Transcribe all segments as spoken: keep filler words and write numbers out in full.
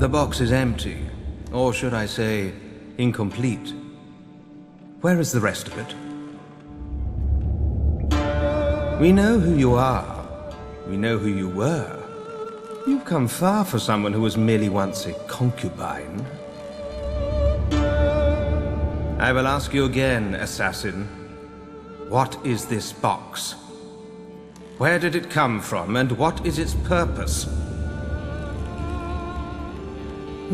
The box is empty, or should I say, incomplete. Where is the rest of it? We know who you are. We know who you were. You've come far for someone who was merely once a concubine. I will ask you again, assassin. What is this box? Where did it come from, and what is its purpose?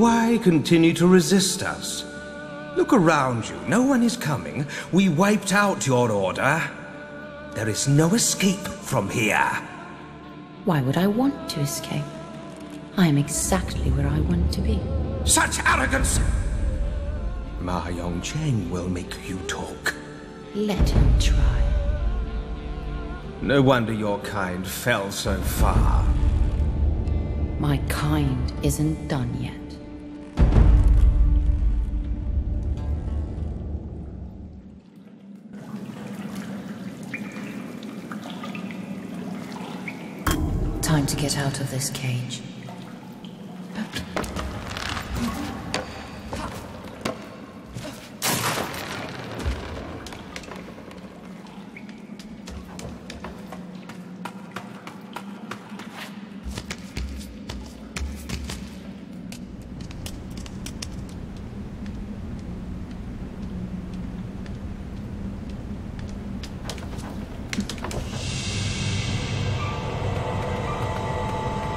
Why continue to resist us? Look around you. No one is coming. We wiped out your order. There is no escape from here. Why would I want to escape? I am exactly where I want to be. Such arrogance! Ma Yongcheng will make you talk. Let him try. No wonder your kind fell so far. My kind isn't done yet. Time to get out of this cage.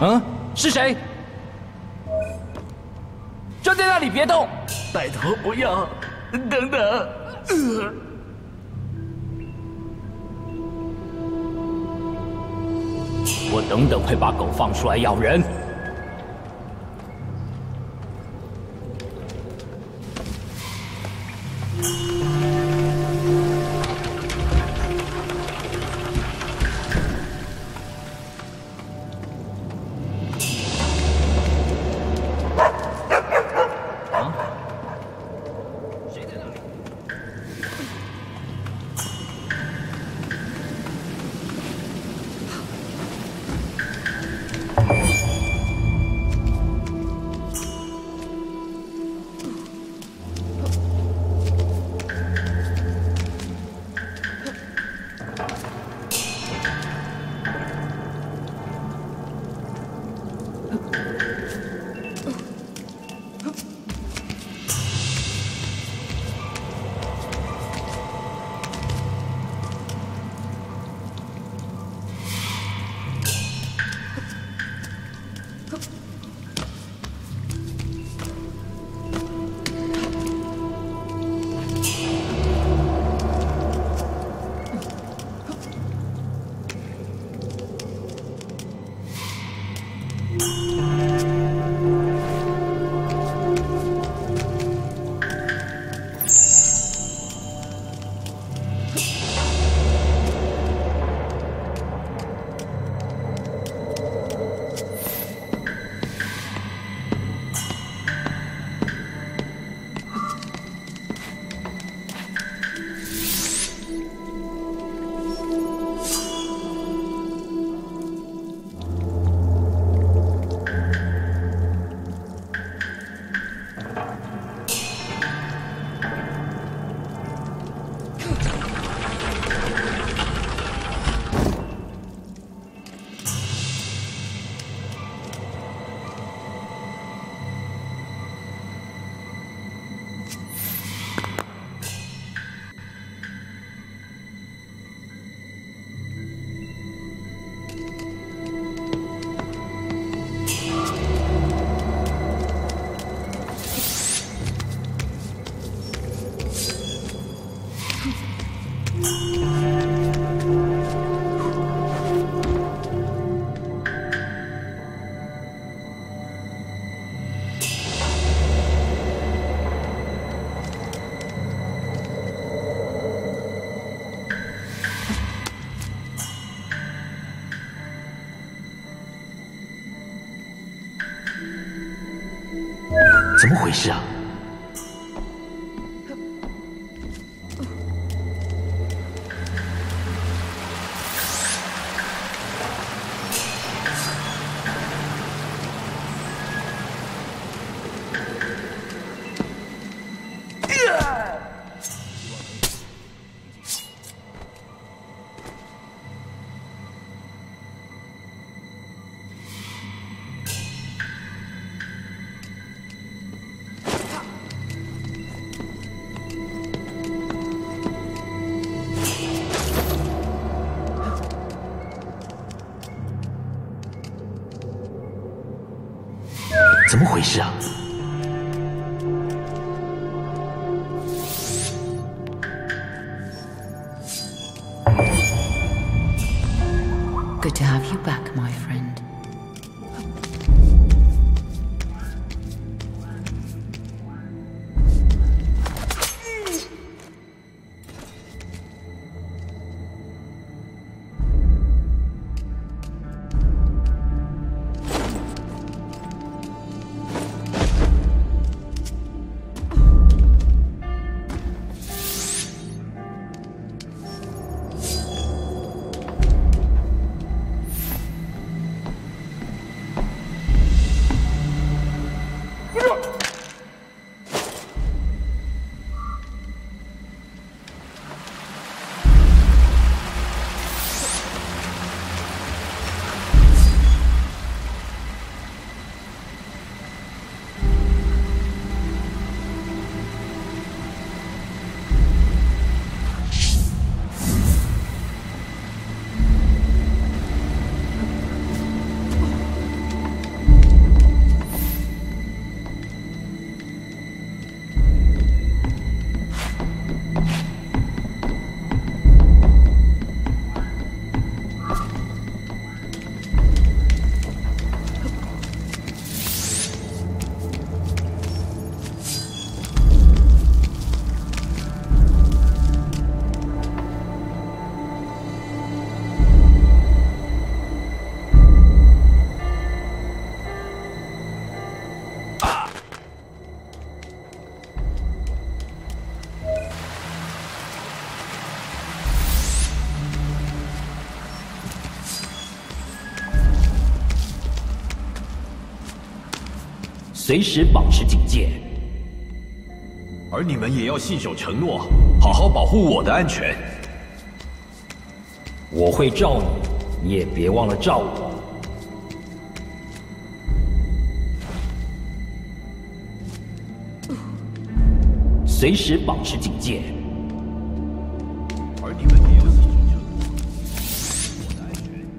嗯，是谁？站在那里别动！拜托不要！等等。呃、我等等会把狗放出来咬人。怎么回事啊？怎么回事啊？Good to have you back, my friend.随时保持警戒，而你们也要信守承诺，好好保护我的安全。我会罩你，你也别忘了罩我。随时保持警戒，而你们也要信守承诺，保护我的安全。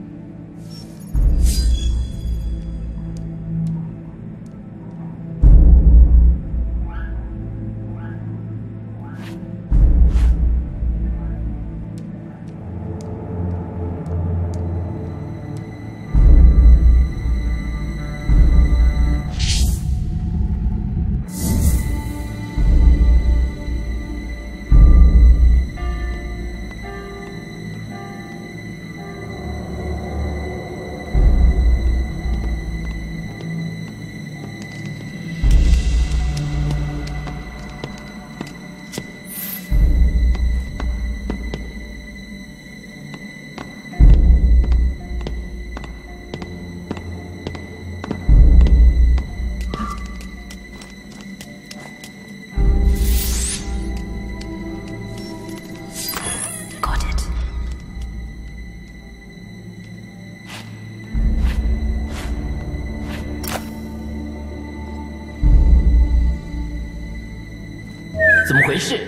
怎么回事？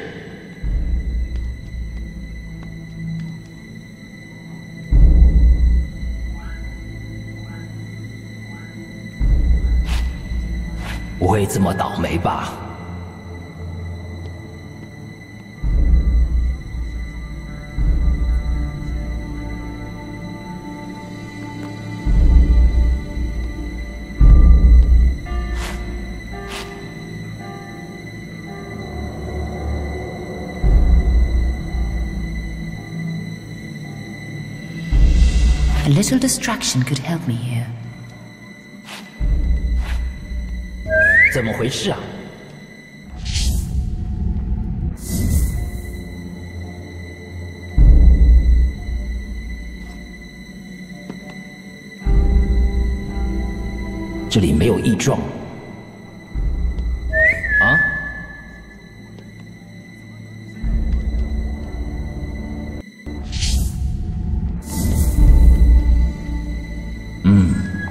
不会这么倒霉吧？A little distraction could help me here. 怎么回事啊？这里没有异状。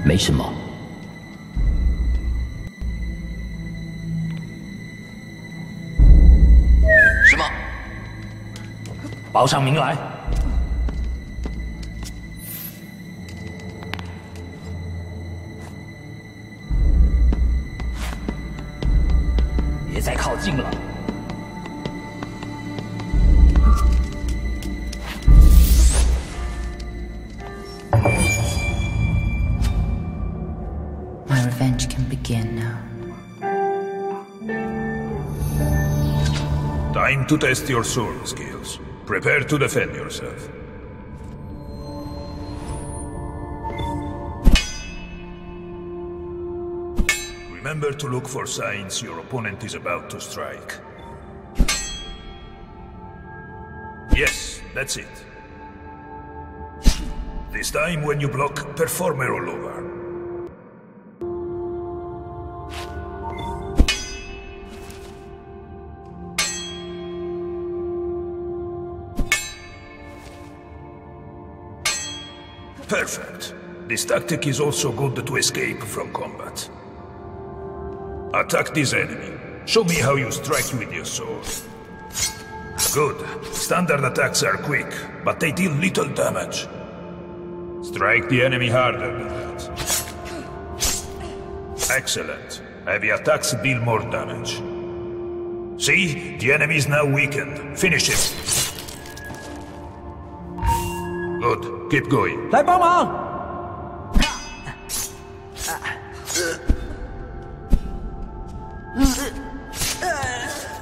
没什么。什么？报上名来。再靠近了。My revenge can begin now. Time to test your sword skills. Prepare to defend yourself. Remember to look for signs your opponent is about to strike. Yes, that's it. This time when you block, perform a rollover. Perfect. This tactic is also good to escape from combat. Attack this enemy. Show me how you strike with your sword. Good. Standard attacks are quick, but they deal little damage. Strike the enemy harder than that. Excellent. Heavy attacks deal more damage. See? The enemy is now weakened. Finish him. Good. Keep going. 来帮忙！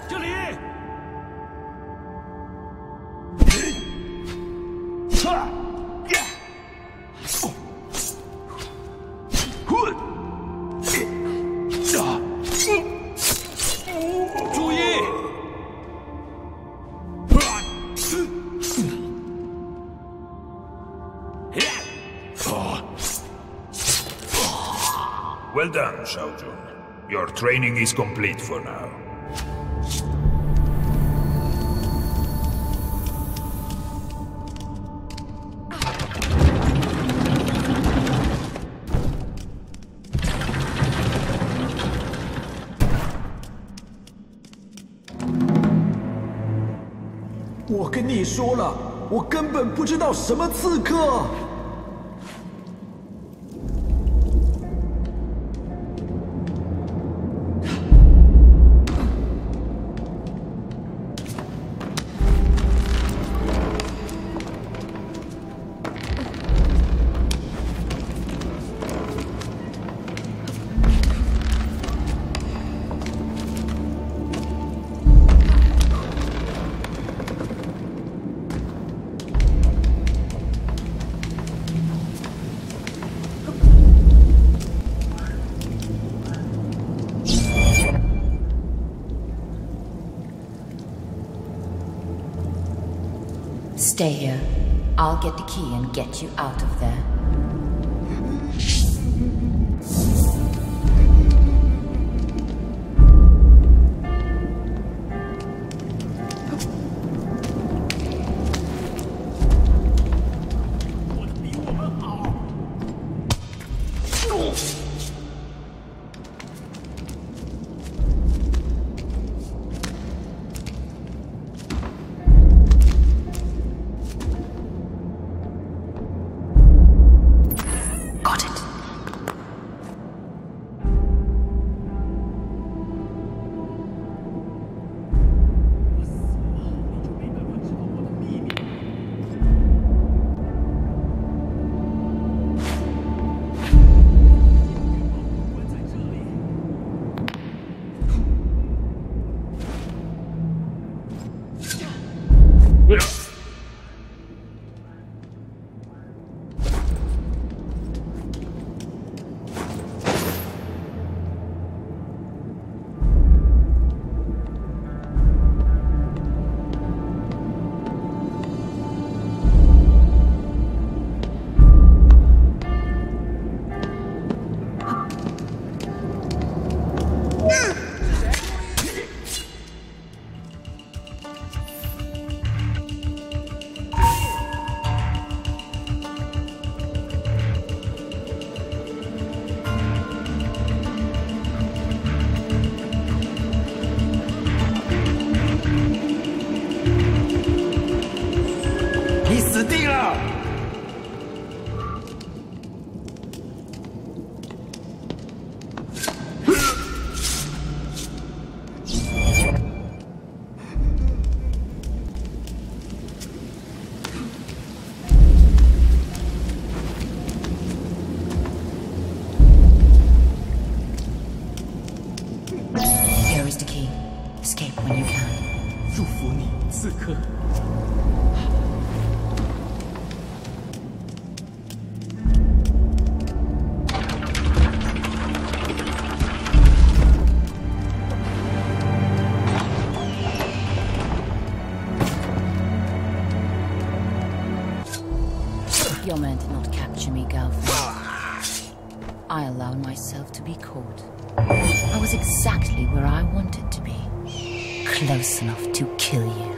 这里！注意！ Well done, Xiaojun. Your training is complete for now. I told you, I don't know what thief. Stay here. I'll get the key and get you out of there. Your men did not capture me, Galfrid. I allowed myself to be caught. I was exactly where I wanted to be. Close enough to kill you.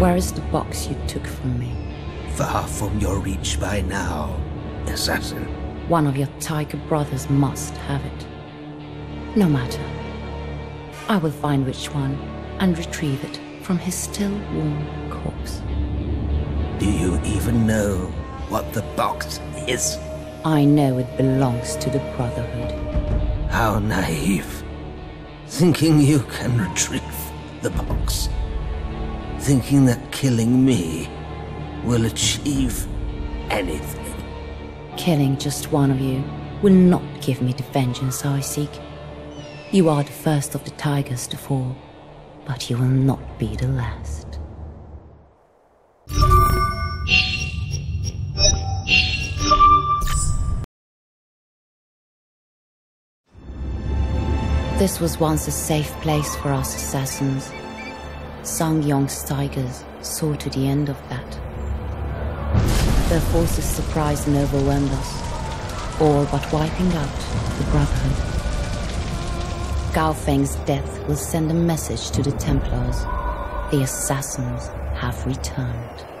Where is the box you took from me? Far from your reach by now, assassin. One of your tiger brothers must have it. No matter. I will find which one and retrieve it from his still warm corpse. Do you even know what the box is? I know it belongs to the Brotherhood. How naive. Thinking you can retrieve the box. Thinking that killing me will achieve anything. Killing just one of you will not give me the vengeance I seek. You are the first of the tigers to fall, but you will not be the last. This was once a safe place for us assassins. Song Yong's tigers saw to the end of that. Their forces surprised and overwhelmed us, all but wiping out the Brotherhood. Gao Feng's death will send a message to the Templars. The assassins have returned.